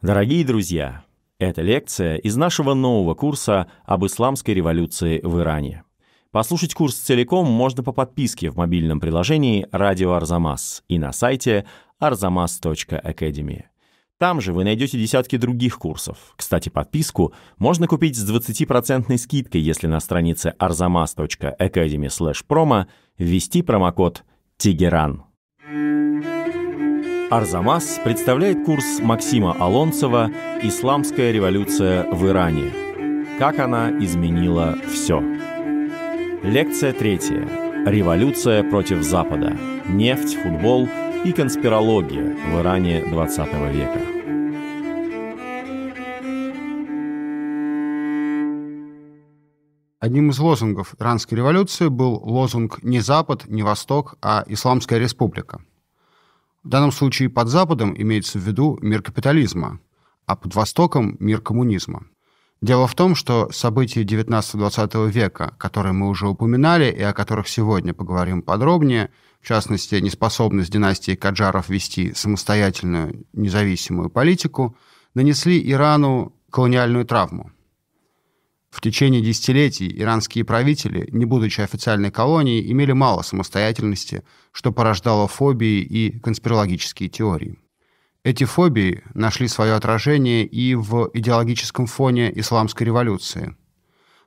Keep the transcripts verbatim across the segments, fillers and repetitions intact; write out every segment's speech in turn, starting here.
Дорогие друзья, это лекция из нашего нового курса об исламской революции в Иране. Послушать курс целиком можно по подписке в мобильном приложении «Радио Арзамас» и на сайте арзамас точка академи. Там же вы найдете десятки других курсов. Кстати, подписку можно купить с двадцатипроцентной скидкой, если на странице арзамас точка академи слэш промо ввести промокод «Тегеран». Арзамас представляет курс Максима Алонцева «Исламская революция в Иране. Как она изменила все». Лекция третья. Революция против Запада. Нефть, футбол и конспирология в Иране двадцатого века. Одним из лозунгов иранской революции был лозунг «Не Запад, не Восток, а Исламская республика». В данном случае под Западом имеется в виду мир капитализма, а под Востоком – мир коммунизма. Дело в том, что события девятнадцатого-двадцатого века, которые мы уже упоминали и о которых сегодня поговорим подробнее, в частности, неспособность династии Каджаров вести самостоятельную независимую политику, нанесли Ирану колониальную травму. В течение десятилетий иранские правители, не будучи официальной колонией, имели мало самостоятельности, что порождало фобии и конспирологические теории. Эти фобии нашли свое отражение и в идеологическом фоне исламской революции.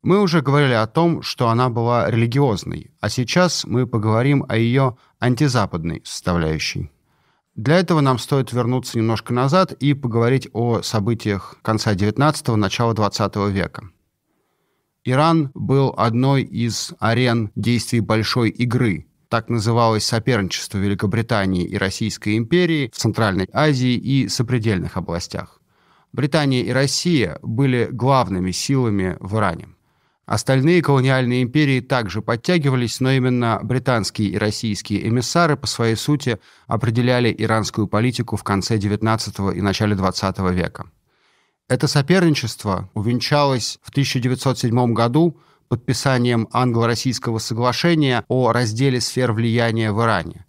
Мы уже говорили о том, что она была религиозной, а сейчас мы поговорим о ее антизападной составляющей. Для этого нам стоит вернуться немножко назад и поговорить о событиях конца девятнадцатого – начала двадцатого века. Иран был одной из арен действий большой игры. Так называлось соперничество Великобритании и Российской империи в Центральной Азии и сопредельных областях. Британия и Россия были главными силами в Иране. Остальные колониальные империи также подтягивались, но именно британские и российские эмиссары по своей сути определяли иранскую политику в конце девятнадцатого и начале двадцатого века. Это соперничество увенчалось в тысяча девятьсот седьмом году подписанием англо-российского соглашения о разделе сфер влияния в Иране.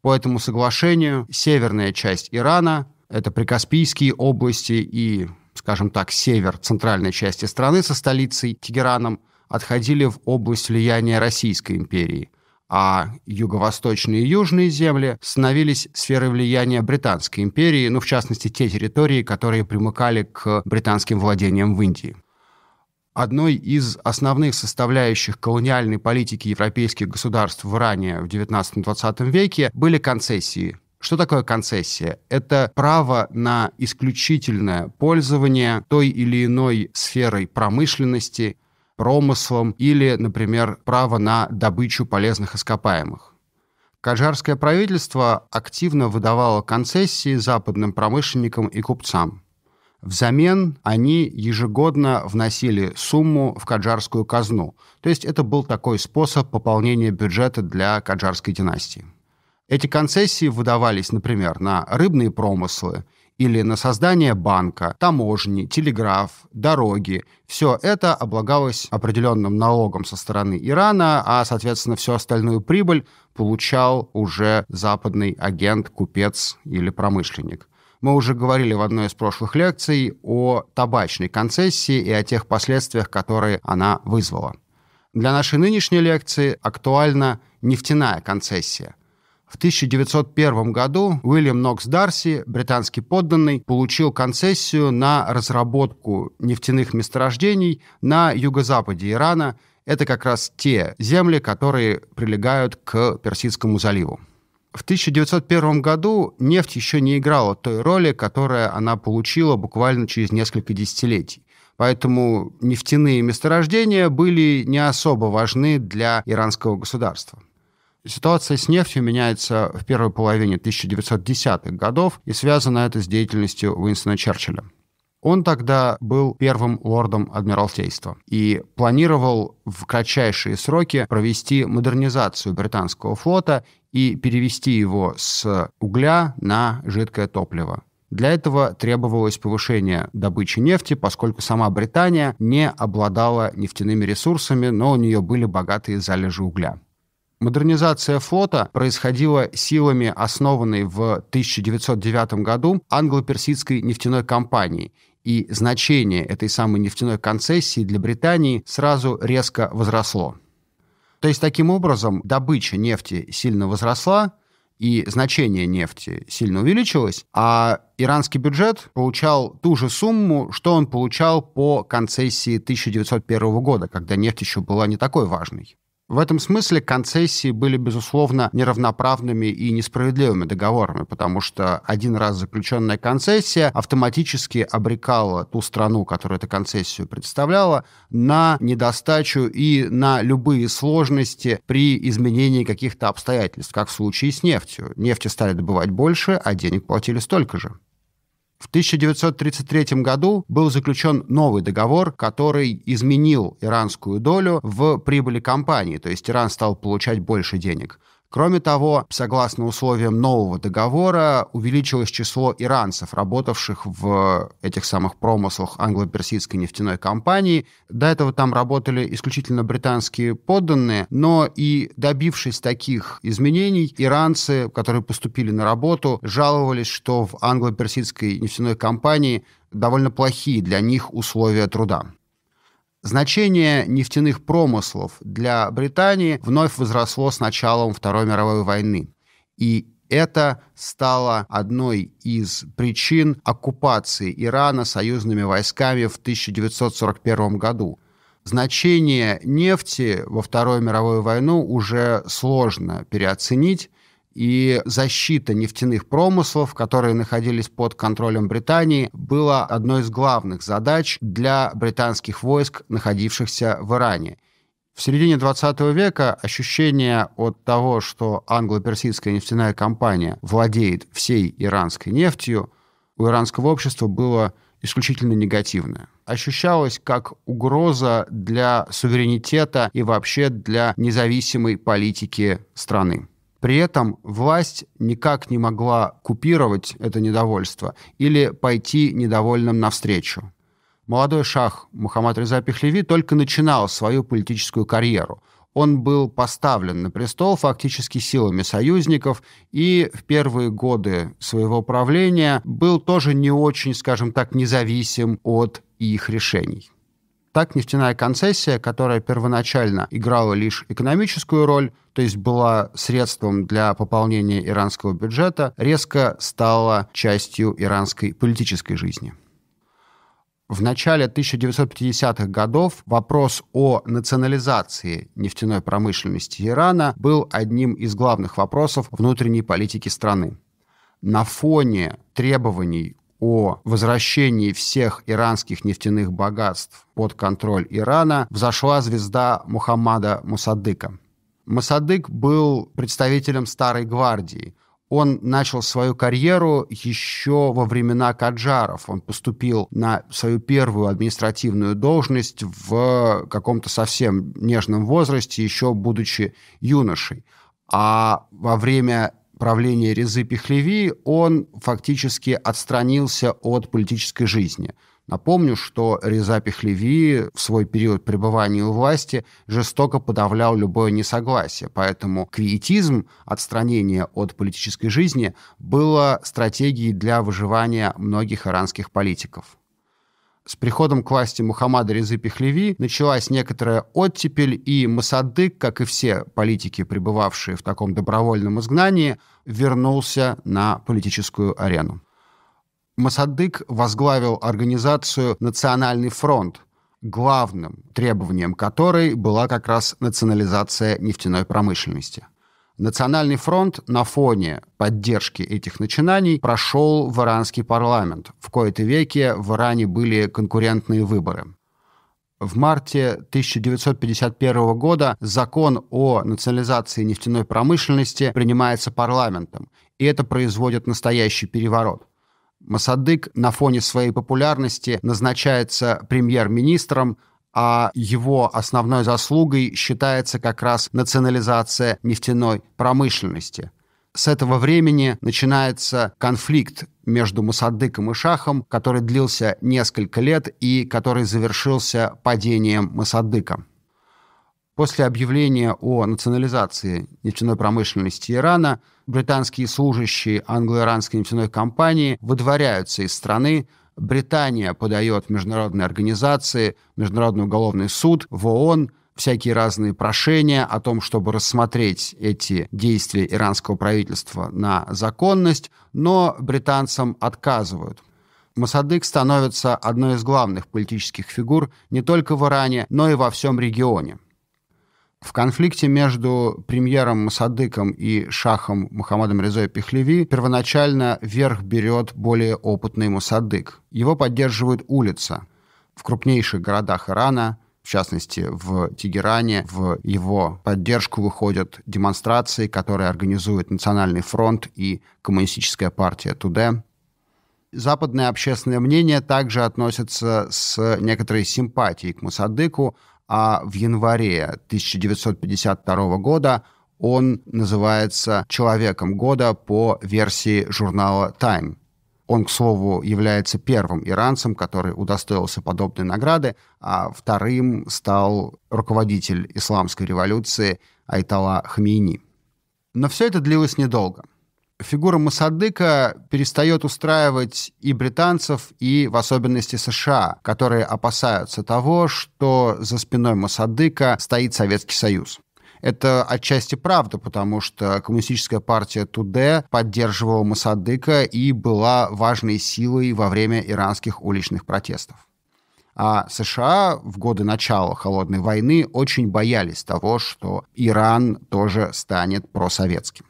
По этому соглашению северная часть Ирана, это прикаспийские области и, скажем так, север центральной части страны со столицей Тегераном, отходили в область влияния Российской империи, а юго-восточные и южные земли становились сферой влияния Британской империи, ну, в частности, те территории, которые примыкали к британским владениям в Индии. Одной из основных составляющих колониальной политики европейских государств в Иране в девятнадцатом-двадцатом веке были концессии. Что такое концессия? Это право на исключительное пользование той или иной сферой промышленности, промыслом или, например, право на добычу полезных ископаемых. Каджарское правительство активно выдавало концессии западным промышленникам и купцам. Взамен они ежегодно вносили сумму в каджарскую казну, то есть это был такой способ пополнения бюджета для каджарской династии. Эти концессии выдавались, например, на рыбные промыслы, или на создание банка, таможни, телеграф, дороги. Все это облагалось определенным налогом со стороны Ирана, а, соответственно, всю остальную прибыль получал уже западный агент, купец или промышленник. Мы уже говорили в одной из прошлых лекций о табачной концессии и о тех последствиях, которые она вызвала. Для нашей нынешней лекции актуальна нефтяная концессия. В тысяча девятьсот первом году Уильям Нокс Дарци, британский подданный, получил концессию на разработку нефтяных месторождений на юго-западе Ирана. Это как раз те земли, которые прилегают к Персидскому заливу. В тысяча девятьсот первом году нефть еще не играла той роли, которую она получила буквально через несколько десятилетий. Поэтому нефтяные месторождения были не особо важны для иранского государства. Ситуация с нефтью меняется в первой половине тысяча девятьсот десятых годов, и связано это с деятельностью Уинстона Черчилля. Он тогда был первым лордом Адмиралтейства и планировал в кратчайшие сроки провести модернизацию британского флота и перевести его с угля на жидкое топливо. Для этого требовалось повышение добычи нефти, поскольку сама Британия не обладала нефтяными ресурсами, но у нее были богатые залежи угля. Модернизация флота происходила силами, основанной в тысяча девятьсот девятом году англо-персидской нефтяной компании, и значение этой самой нефтяной концессии для Британии сразу резко возросло. То есть, таким образом, добыча нефти сильно возросла, и значение нефти сильно увеличилось, а иранский бюджет получал ту же сумму, что он получал по концессии тысяча девятьсот первого года, когда нефть еще была не такой важной. В этом смысле концессии были, безусловно, неравноправными и несправедливыми договорами, потому что один раз заключенная концессия автоматически обрекала ту страну, которая эту концессию представляла, на недостачу и на любые сложности при изменении каких-то обстоятельств, как в случае с нефтью. Нефти стали добывать больше, а денег платили столько же. В тысяча девятьсот тридцать третьем году был заключен новый договор, который изменил иранскую долю в прибыли компании, то есть Иран стал получать больше денег. Кроме того, согласно условиям нового договора, увеличилось число иранцев, работавших в этих самых промыслах англо-персидской нефтяной компании. До этого там работали исключительно британские подданные, но и добившись таких изменений, иранцы, которые поступили на работу, жаловались, что в англо-персидской нефтяной компании довольно плохие для них условия труда. Значение нефтяных промыслов для Британии вновь возросло с началом Второй мировой войны. И это стало одной из причин оккупации Ирана союзными войсками в тысяча девятьсот сорок первом году. Значение нефти во Вторую мировую войну уже сложно переоценить, и защита нефтяных промыслов, которые находились под контролем Британии, была одной из главных задач для британских войск, находившихся в Иране. В середине двадцатого века ощущение от того, что англо-персидская нефтяная компания владеет всей иранской нефтью, у иранского общества было исключительно негативное. Ощущалось как угроза для суверенитета и вообще для независимой политики страны. При этом власть никак не могла купировать это недовольство или пойти недовольным навстречу. Молодой шах Мохаммад Реза Пехлеви только начинал свою политическую карьеру. Он был поставлен на престол фактически силами союзников и в первые годы своего правления был тоже не очень, скажем так, независим от их решений. Так, нефтяная концессия, которая первоначально играла лишь экономическую роль, то есть была средством для пополнения иранского бюджета, резко стала частью иранской политической жизни. В начале тысяча девятьсот пятидесятых годов вопрос о национализации нефтяной промышленности Ирана был одним из главных вопросов внутренней политики страны. На фоне требований о возвращении всех иранских нефтяных богатств под контроль Ирана взошла звезда Мохаммада Мосаддыка. Мосаддык был представителем Старой гвардии. Он начал свою карьеру еще во времена Каджаров. Он поступил на свою первую административную должность в каком-то совсем нежном возрасте, еще будучи юношей. А во время правления Резы Пехлеви он фактически отстранился от политической жизни. Напомню, что Реза Пехлеви в свой период пребывания у власти жестоко подавлял любое несогласие, поэтому квиетизм, отстранение от политической жизни, было стратегией для выживания многих иранских политиков. С приходом к власти Мохаммада Резы Пехлеви началась некоторая оттепель, и Мосаддык, как и все политики, пребывавшие в таком добровольном изгнании, вернулся на политическую арену. Мосаддык возглавил организацию «Национальный фронт», главным требованием которой была как раз национализация нефтяной промышленности. Национальный фронт на фоне поддержки этих начинаний прошел в иранский парламент. В кои-то веки в Иране были конкурентные выборы. В марте тысяча девятьсот пятьдесят первого года закон о национализации нефтяной промышленности принимается парламентом, и это производит настоящий переворот. Мосаддык на фоне своей популярности назначается премьер-министром, а его основной заслугой считается как раз национализация нефтяной промышленности. С этого времени начинается конфликт между Мосаддыком и шахом, который длился несколько лет и который завершился падением Мосаддыка. После объявления о национализации нефтяной промышленности Ирана британские служащие англо-иранской нефтяной компании выдворяются из страны. Британия подает в международные организации, Международный уголовный суд, в ООН всякие разные прошения о том, чтобы рассмотреть эти действия иранского правительства на законность, но британцам отказывают. Мосаддык становится одной из главных политических фигур не только в Иране, но и во всем регионе. В конфликте между премьером Мосаддыком и шахом Мохаммадом Резой Пехлеви первоначально верх берет более опытный Мосаддык. Его поддерживает улица. В крупнейших городах Ирана, в частности в Тегеране, в его поддержку выходят демонстрации, которые организуют Национальный фронт и коммунистическая партия Туде. Западное общественное мнение также относится с некоторой симпатией к Мосаддыку, а в январе тысяча девятьсот пятьдесят второго года он называется «Человеком года» по версии журнала «Time». Он, к слову, является первым иранцем, который удостоился подобной награды, а вторым стал руководитель исламской революции аятолла Хаменеи. Но все это длилось недолго. Фигура Мосаддыка перестает устраивать и британцев, и в особенности США, которые опасаются того, что за спиной Мосаддыка стоит Советский Союз. Это отчасти правда, потому что коммунистическая партия Туде поддерживала Мосаддыка и была важной силой во время иранских уличных протестов. А США в годы начала Холодной войны очень боялись того, что Иран тоже станет просоветским.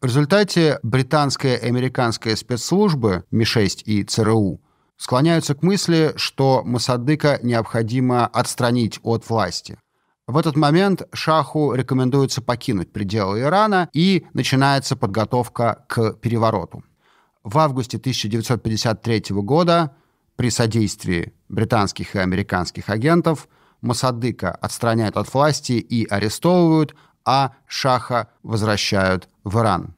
В результате британская и американская спецслужбы эм и шесть и цэ эр у склоняются к мысли, что Мосаддыка необходимо отстранить от власти. В этот момент шаху рекомендуется покинуть пределы Ирана, и начинается подготовка к перевороту. В августе тысяча девятьсот пятьдесят третьего года при содействии британских и американских агентов Мосаддыка отстраняют от власти и арестовывают, а шаха возвращают в Иран.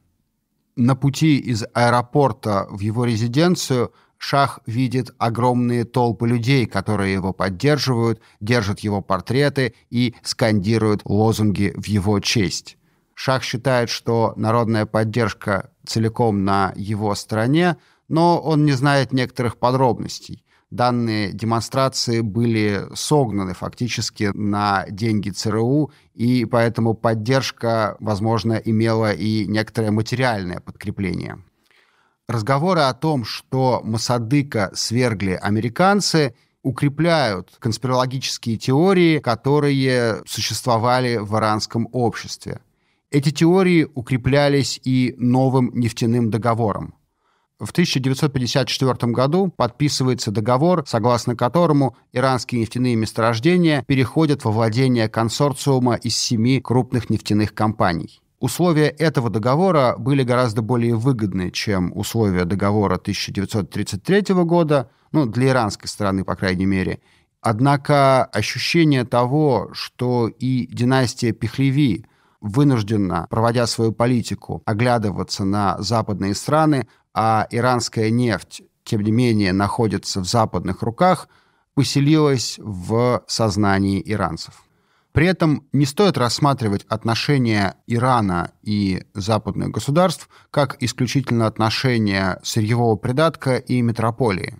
На пути из аэропорта в его резиденцию шах видит огромные толпы людей, которые его поддерживают, держат его портреты и скандируют лозунги в его честь. Шах считает, что народная поддержка целиком на его стороне, но он не знает некоторых подробностей. Данные демонстрации были согнаны фактически на деньги цэ эр у, и поэтому поддержка, возможно, имела и некоторое материальное подкрепление. Разговоры о том, что Мосаддыка свергли американцы, укрепляют конспирологические теории, которые существовали в иранском обществе. Эти теории укреплялись и новым нефтяным договором. В тысяча девятьсот пятьдесят четвёртом году подписывается договор, согласно которому иранские нефтяные месторождения переходят во владение консорциума из семи крупных нефтяных компаний. Условия этого договора были гораздо более выгодны, чем условия договора тысяча девятьсот тридцать третьего года, ну, для иранской стороны, по крайней мере. Однако ощущение того, что и династия Пехлеви вынуждена, проводя свою политику, оглядываться на западные страны, а иранская нефть, тем не менее, находится в западных руках, поселилась в сознании иранцев. При этом не стоит рассматривать отношения Ирана и западных государств как исключительно отношения сырьевого придатка и метрополии.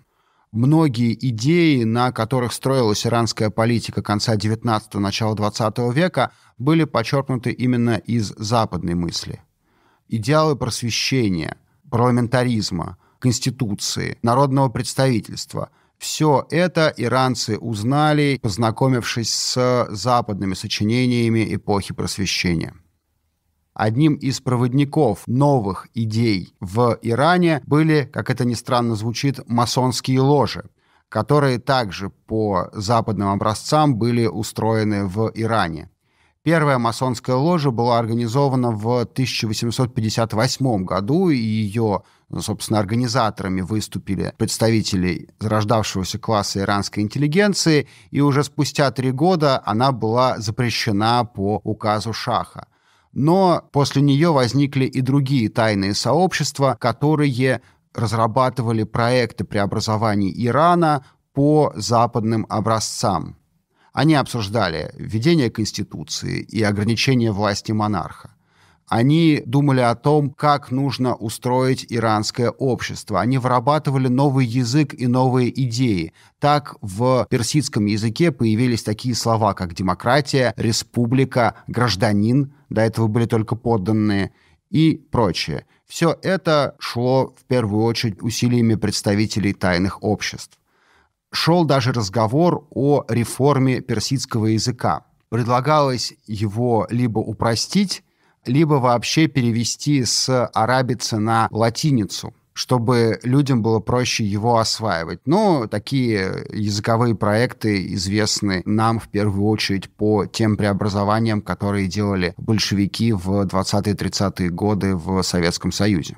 Многие идеи, на которых строилась иранская политика конца девятнадцатого – начала двадцатого века, были почерпнуты именно из западной мысли. Идеалы просвещения, парламентаризма, конституции, народного представительства – все это иранцы узнали, познакомившись с западными сочинениями эпохи просвещения. Одним из проводников новых идей в Иране были, как это ни странно звучит, масонские ложи, которые также по западным образцам были устроены в Иране. Первая масонская ложа была организована в тысяча восемьсот пятьдесят восьмом году, и ее, собственно, организаторами выступили представители зарождавшегося класса иранской интеллигенции, и уже спустя три года она была запрещена по указу шаха. Но после нее возникли и другие тайные сообщества, которые разрабатывали проекты преобразований Ирана по западным образцам. Они обсуждали введение Конституции и ограничение власти монарха. Они думали о том, как нужно устроить иранское общество. Они вырабатывали новый язык и новые идеи. Так в персидском языке появились такие слова, как демократия, республика, гражданин, до этого были только подданные, и прочее. Все это шло в первую очередь усилиями представителей тайных обществ. Шел даже разговор о реформе персидского языка. Предлагалось его либо упростить, либо вообще перевести с арабицы на латиницу, чтобы людям было проще его осваивать. Но такие языковые проекты известны нам в первую очередь по тем преобразованиям, которые делали большевики в двадцатые-тридцатые годы в Советском Союзе.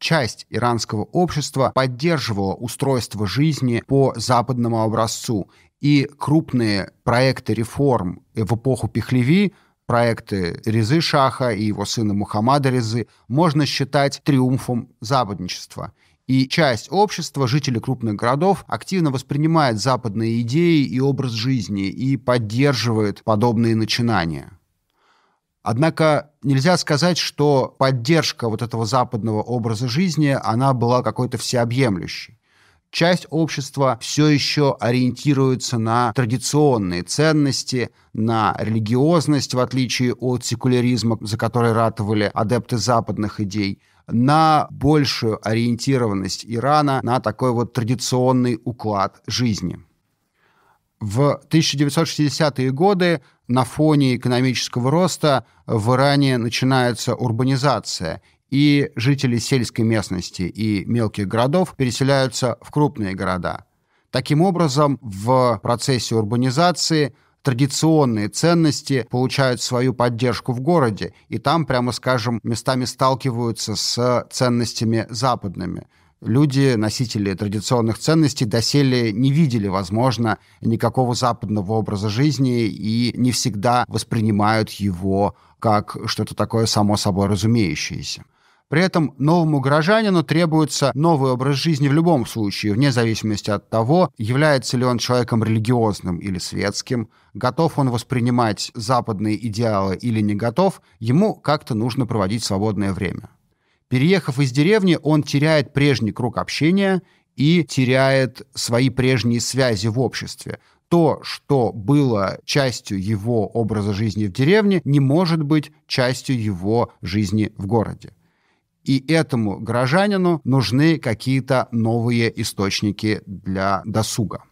Часть иранского общества поддерживала устройство жизни по западному образцу, и крупные проекты реформ в эпоху Пехлеви, проекты Резы Шаха и его сына Мухаммада Резы, можно считать триумфом западничества. И часть общества, жители крупных городов, активно воспринимает западные идеи и образ жизни и поддерживает подобные начинания. Однако нельзя сказать, что поддержка вот этого западного образа жизни, она была какой-то всеобъемлющей. Часть общества все еще ориентируется на традиционные ценности, на религиозность, в отличие от секуляризма, за который ратовали адепты западных идей, на большую ориентированность Ирана, на такой вот традиционный уклад жизни. В тысяча девятьсот шестидесятые годы на фоне экономического роста в Иране начинается урбанизация, и жители сельской местности и мелких городов переселяются в крупные города. Таким образом, в процессе урбанизации традиционные ценности получают свою поддержку в городе, и там, прямо скажем, местами сталкиваются с ценностями западными. Люди, носители традиционных ценностей, доселе не видели, возможно, никакого западного образа жизни и не всегда воспринимают его как что-то такое само собой разумеющееся. При этом новому горожанину требуется новый образ жизни в любом случае, вне зависимости от того, является ли он человеком религиозным или светским, готов он воспринимать западные идеалы или не готов, ему как-то нужно проводить свободное время. Переехав из деревни, он теряет прежний круг общения и теряет свои прежние связи в обществе. То, что было частью его образа жизни в деревне, не может быть частью его жизни в городе. И этому горожанину нужны какие-то новые источники для досуга.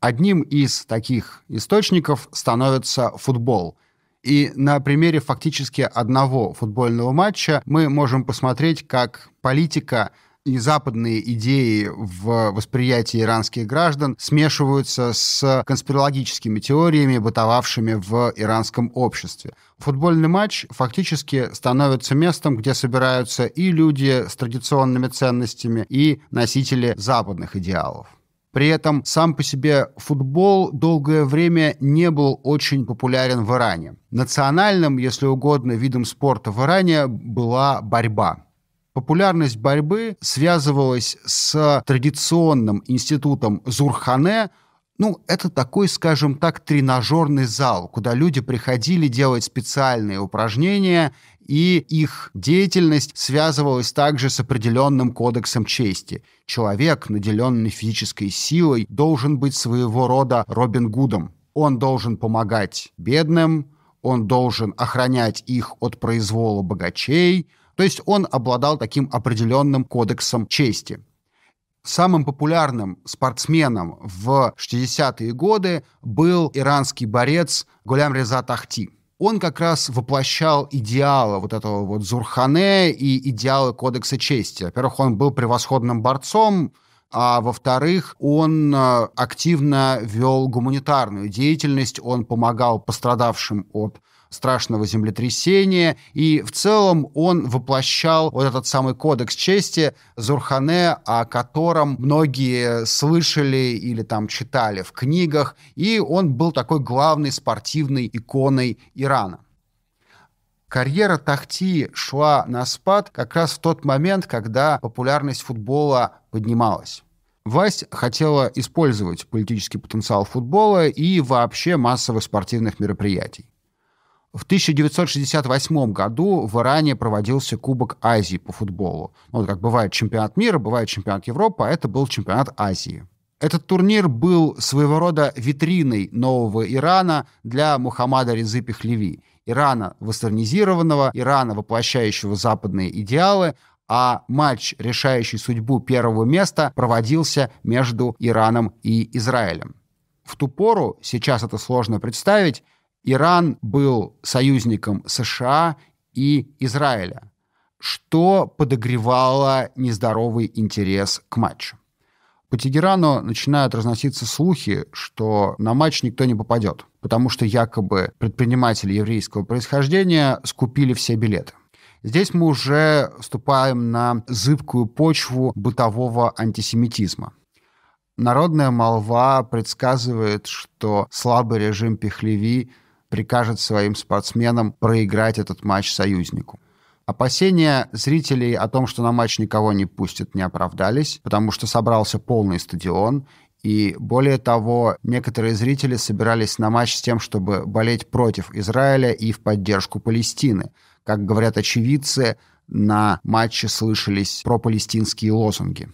Одним из таких источников становится футбол. И на примере фактически одного футбольного матча мы можем посмотреть, как политика и западные идеи в восприятии иранских граждан смешиваются с конспирологическими теориями, бытовавшими в иранском обществе. Футбольный матч фактически становится местом, где собираются и люди с традиционными ценностями, и носители западных идеалов. При этом сам по себе футбол долгое время не был очень популярен в Иране. Национальным, если угодно, видом спорта в Иране была борьба. Популярность борьбы связывалась с традиционным институтом Зурхане. Ну, это такой, скажем так, тренажерный зал, куда люди приходили делать специальные упражнения, и их деятельность связывалась также с определенным кодексом чести. Человек, наделенный физической силой, должен быть своего рода Робин Гудом. Он должен помогать бедным, он должен охранять их от произвола богачей. То есть он обладал таким определенным кодексом чести. Самым популярным спортсменом в шестидесятые годы был иранский борец Гулям Реза Тахти. Он как раз воплощал идеалы вот этого вот Зурхане и идеалы кодекса чести. Во-первых, он был превосходным борцом, а во-вторых, он активно вел гуманитарную деятельность, он помогал пострадавшим от страшного землетрясения, и в целом он воплощал вот этот самый кодекс чести Зурхане, о котором многие слышали или там читали в книгах, и он был такой главной спортивной иконой Ирана. Карьера Тахти шла на спад как раз в тот момент, когда популярность футбола поднималась. Власть хотела использовать политический потенциал футбола и вообще массовых спортивных мероприятий. В тысяча девятьсот шестьдесят восьмом году в Иране проводился Кубок Азии по футболу. Ну, как бывает чемпионат мира, бывает чемпионат Европы, а это был чемпионат Азии. Этот турнир был своего рода витриной нового Ирана для Мохаммада Резы Пехлеви. Ирана вестернизированного, Ирана, воплощающего западные идеалы, а матч, решающий судьбу первого места, проводился между Ираном и Израилем. В ту пору, сейчас это сложно представить, Иран был союзником США и Израиля, что подогревало нездоровый интерес к матчу. По Тегерану начинают разноситься слухи, что на матч никто не попадет, потому что якобы предприниматели еврейского происхождения скупили все билеты. Здесь мы уже вступаем на зыбкую почву бытового антисемитизма. Народная молва предсказывает, что слабый режим Пехлеви прикажет своим спортсменам проиграть этот матч союзнику. Опасения зрителей о том, что на матч никого не пустят, не оправдались, потому что собрался полный стадион, и более того, некоторые зрители собирались на матч с тем, чтобы болеть против Израиля и в поддержку Палестины. Как говорят очевидцы, на матче слышались пропалестинские лозунги.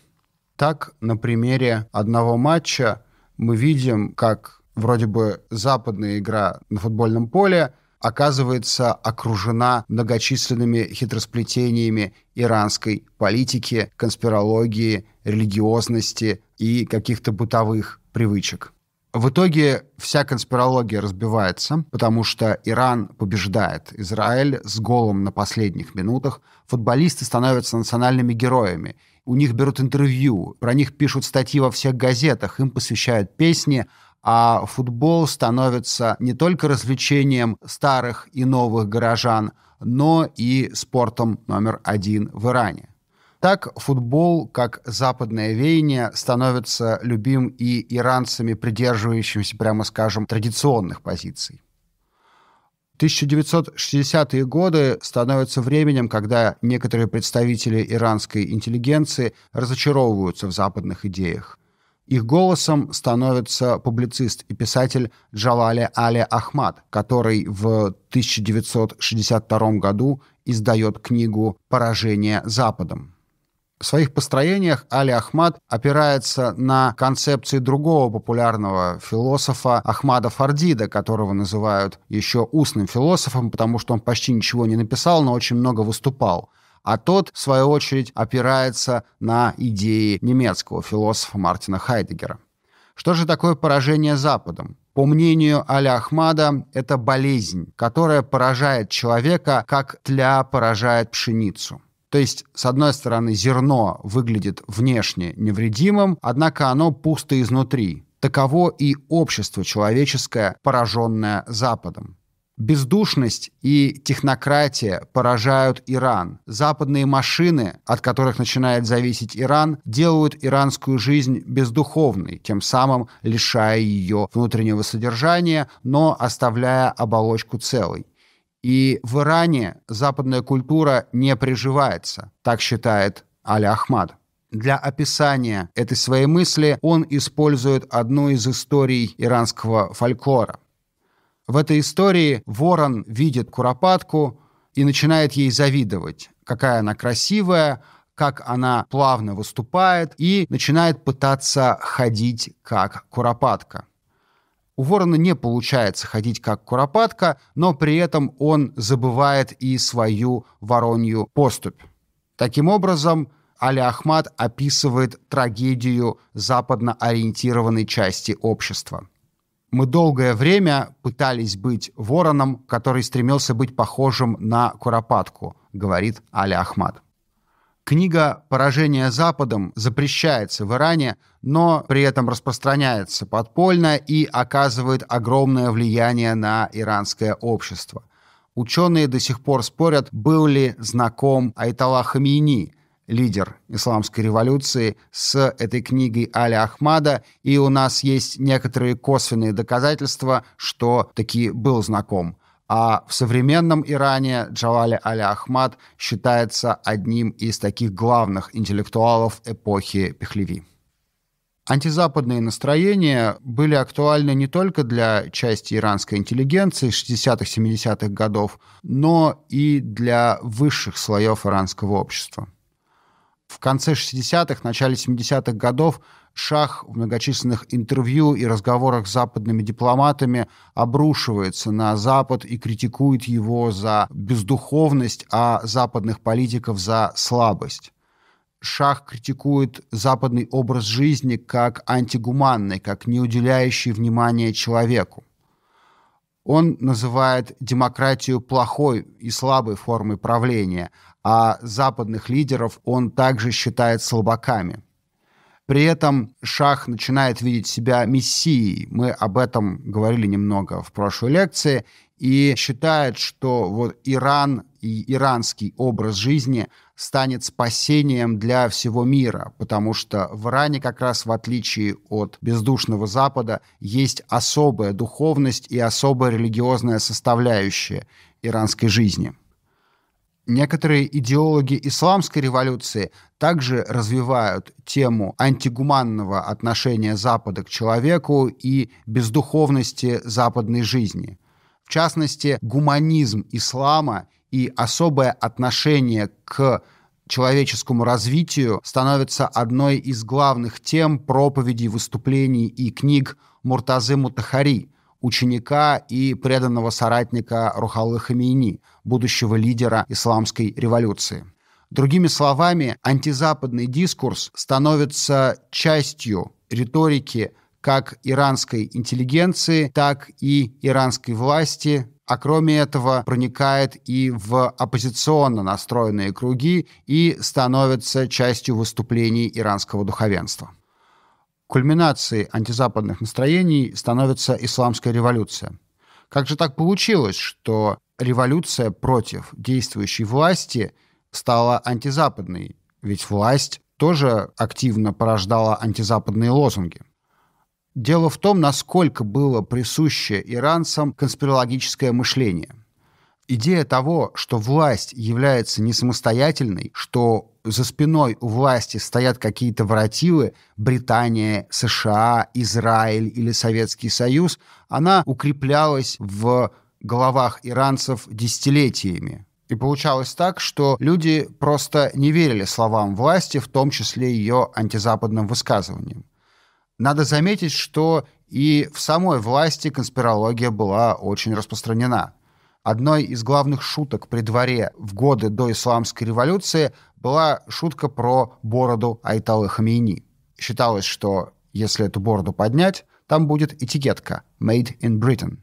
Так, на примере одного матча мы видим, как вроде бы западная игра на футбольном поле оказывается окружена многочисленными хитросплетениями иранской политики, конспирологии, религиозности и каких-то бытовых привычек. В итоге вся конспирология разбивается, потому что Иран побеждает Израиль с голом на последних минутах. Футболисты становятся национальными героями. У них берут интервью, про них пишут статьи во всех газетах, им посвящают песни, а футбол становится не только развлечением старых и новых горожан, но и спортом номер один в Иране. Так футбол, как западное веяние, становится любим и иранцами, придерживающимися, прямо скажем, традиционных позиций. тысяча девятьсот шестидесятые годы становятся временем, когда некоторые представители иранской интеллигенции разочаровываются в западных идеях. Их голосом становится публицист и писатель Джалал Але-Ахмад, который в тысяча девятьсот шестьдесят втором году издает книгу «Поражение Западом». В своих построениях Али-Ахмад опирается на концепции другого популярного философа Ахмада Фардида, которого называют еще устным философом, потому что он почти ничего не написал, но очень много выступал. А тот, в свою очередь, опирается на идеи немецкого философа Мартина Хайдеггера. Что же такое поражение Западом? По мнению Али-Ахмада, это болезнь, которая поражает человека, как тля поражает пшеницу. То есть, с одной стороны, зерно выглядит внешне невредимым, однако оно пусто изнутри. Таково и общество человеческое, пораженное Западом. Бездушность и технократия поражают Иран. Западные машины, от которых начинает зависеть Иран, делают иранскую жизнь бездуховной, тем самым лишая ее внутреннего содержания, но оставляя оболочку целой. И в Иране западная культура не приживается, так считает Али-Ахмад. Для описания этой своей мысли он использует одну из историй иранского фольклора. В этой истории ворон видит куропатку и начинает ей завидовать, какая она красивая, как она плавно выступает, и начинает пытаться ходить как куропатка. У ворона не получается ходить как куропатка, но при этом он забывает и свою воронью поступь. Таким образом, Али-Ахмад описывает трагедию западно-ориентированной части общества. «Мы долгое время пытались быть вороном, который стремился быть похожим на куропатку», говорит Али-Ахмад. Книга «Поражение Западом» запрещается в Иране, но при этом распространяется подпольно и оказывает огромное влияние на иранское общество. Ученые до сих пор спорят, был ли знаком аятолла Хаменеи, лидер исламской революции, с этой книгой Али-Ахмада, и у нас есть некоторые косвенные доказательства, что таки был знаком. А в современном Иране Джалал Али-Ахмад считается одним из таких главных интеллектуалов эпохи Пехлеви. Антизападные настроения были актуальны не только для части иранской интеллигенции шестидесятых-семидесятых годов, но и для высших слоев иранского общества. В конце шестидесятых, начале семидесятых годов шах в многочисленных интервью и разговорах с западными дипломатами обрушивается на Запад и критикует его за бездуховность, а западных политиков за слабость. Шах критикует западный образ жизни как антигуманный, как не уделяющий внимания человеку. Он называет демократию плохой и слабой формой правления, а западных лидеров он также считает слабаками. При этом шах начинает видеть себя мессией. Мы об этом говорили немного в прошлой лекции. И считает, что вот Иран и иранский образ жизни станет спасением для всего мира, потому что в Иране как раз, в отличие от бездушного Запада, есть особая духовность и особая религиозная составляющая иранской жизни. Некоторые идеологи исламской революции также развивают тему антигуманного отношения Запада к человеку и бездуховности западной жизни. В частности, гуманизм ислама и особое отношение к человеческому развитию становится одной из главных тем проповедей, выступлений и книг Муртазы Мутахари, ученика и преданного соратника Рухоллы Хомейни, будущего лидера исламской революции. Другими словами, антизападный дискурс становится частью риторики как иранской интеллигенции, так и иранской власти, а кроме этого проникает и в оппозиционно настроенные круги и становится частью выступлений иранского духовенства. Кульминацией антизападных настроений становится исламская революция. Как же так получилось, что революция против действующей власти стала антизападной? Ведь власть тоже активно порождала антизападные лозунги. Дело в том, насколько было присуще иранцам конспирологическое мышление. Идея того, что власть является не самостоятельной, что за спиной у власти стоят какие-то воротилы – Британия, США, Израиль или Советский Союз – она укреплялась в головах иранцев десятилетиями. И получалось так, что люди просто не верили словам власти, в том числе ее антизападным высказываниям. Надо заметить, что и в самой власти конспирология была очень распространена. Одной из главных шуток при дворе в годы до Исламской революции была шутка про бороду аятоллы Хаменеи. Считалось, что если эту бороду поднять, там будет этикетка «Made in Britain».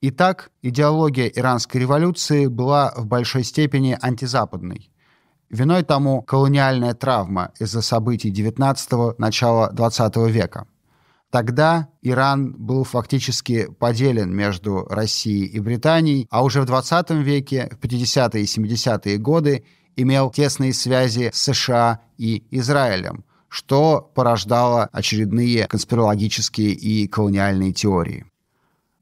Итак, идеология иранской революции была в большой степени антизападной. Виной тому колониальная травма из-за событий девятнадцатого, начала двадцатого века. Тогда Иран был фактически поделен между Россией и Британией, а уже в двадцатом веке, в пятидесятые и семидесятые годы, имел тесные связи с США и Израилем, что порождало очередные конспирологические и колониальные теории.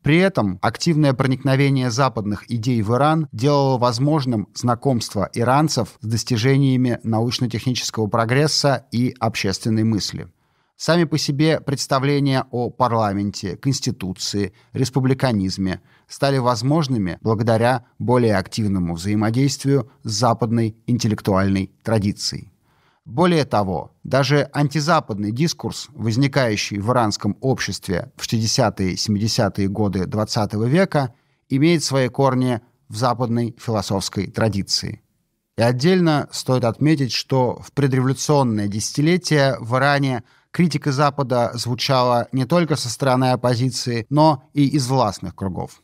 При этом активное проникновение западных идей в Иран делало возможным знакомство иранцев с достижениями научно-технического прогресса и общественной мысли. Сами по себе представления о парламенте, конституции, республиканизме стали возможными благодаря более активному взаимодействию с западной интеллектуальной традицией. Более того, даже антизападный дискурс, возникающий в иранском обществе в шестидесятые-семидесятые годы двадцатого века, имеет свои корни в западной философской традиции. И отдельно стоит отметить, что в предреволюционное десятилетие в Иране критика Запада звучала не только со стороны оппозиции, но и из властных кругов.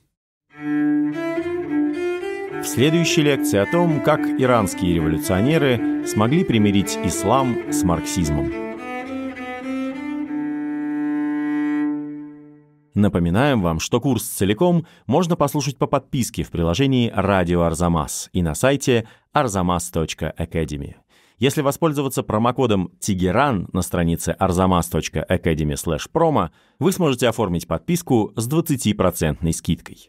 В следующей лекции о том, как иранские революционеры смогли примирить ислам с марксизмом. Напоминаем вам, что курс целиком можно послушать по подписке в приложении «Радио Арзамас» и на сайте арзамас точка академи. Если воспользоваться промокодом «Тегеран» на странице арзамас точка академи слэш промо, вы сможете оформить подписку с двадцатипроцентной скидкой.